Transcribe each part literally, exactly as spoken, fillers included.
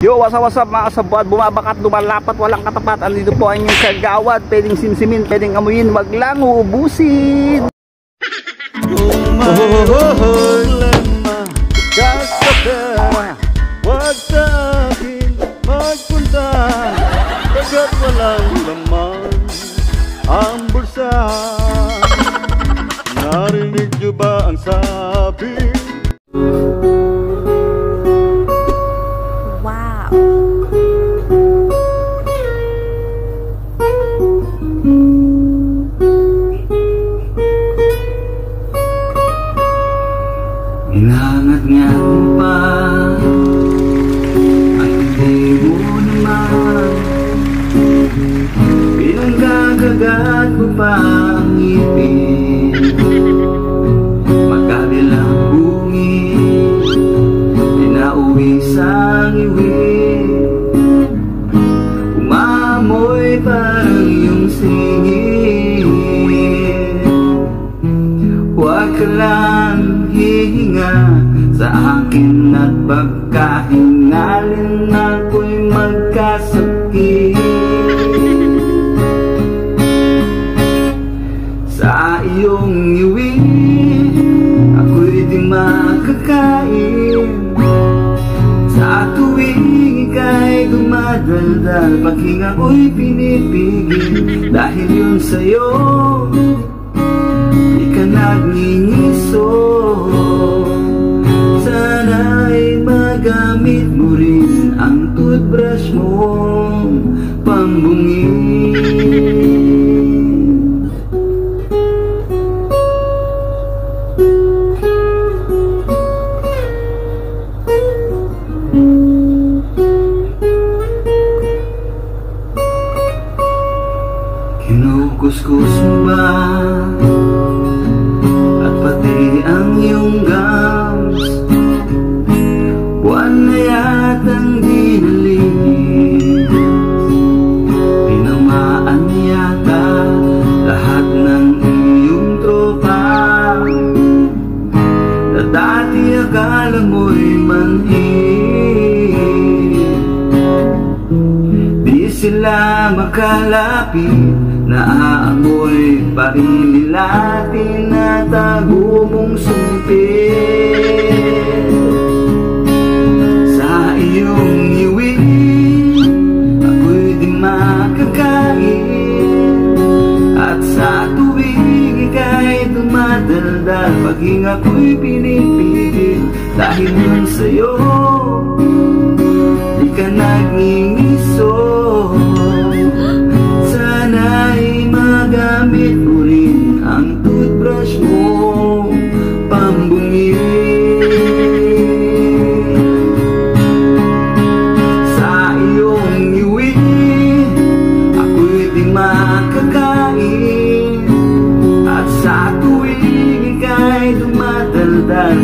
Yo, wasap-wasap mga kasabwat, bumabakat, lumalapat, walang katapat. Andito po ang inyong kagawad, pwedeng simsimin, pwedeng amuyin, wag lang uubusin. Narinig nyo ba ang sabi? Nangat-ngat pa ang hindi mo naman, pinanggagagat ko pa ang ngipin, magkabilang bungin, pinauwi sa ngiwi, umamoy parang iyong singin. Huwag ka lang hihinga sa akin at pagkahingalin ako'y magkasakit. Sa iyong iwi ako'y di makakain, sa tuwing ika'y dumadaldal pakinga ko'y pinipigil, dahil yun sa'yo di ka nagniniso. Sana'y magamit mo rin ang toothbrush mong pambungin. Kinukuskus mo ba at pati ang iyong gam? Buwan na yatang dinalig, tinamaan yata lahat ng iyong tropa, na dati akala mo'y manhid. Di sila makalapit, naaamoy pa rin nila tinatago mong sumpit. Iyong iwi ako'y di makakain, at sa tuwing ika'y dumadaldal paghinga ko'y pinipigil, dahil yun sa'yo di ka nagniniso. Sana'y magamit mo rin ang toothbrush mong pambungin.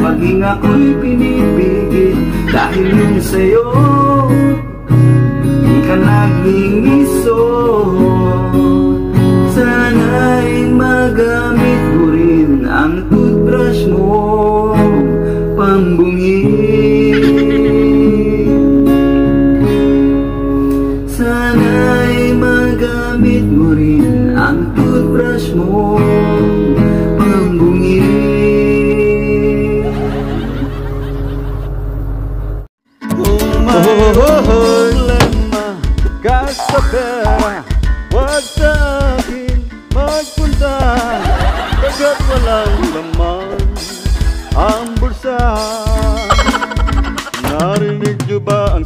Paging ako'y pinipigil, dahil yun sa'yo di ka nagingiso. Sana'y magamit mo rin ang toothbrush mo pambungin. Sana'y magamit mo rin ang toothbrush mo pambungin. Huwag sa akin magpunta, bagat walang laman ang bulsa. Narinig nyo ba ang